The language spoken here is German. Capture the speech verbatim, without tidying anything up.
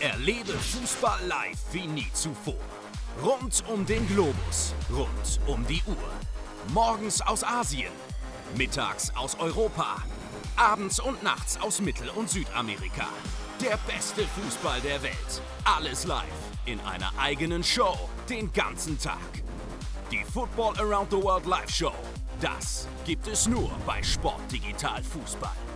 Erlebe Fußball live wie nie zuvor. Rund um den Globus, rund um die Uhr. Morgens aus Asien, mittags aus Europa, abends und nachts aus Mittel- und Südamerika. Der beste Fußball der Welt. Alles live in einer eigenen Show den ganzen Tag. Die Football Around the World Live Show. Das gibt es nur bei Sportdigital Fußball.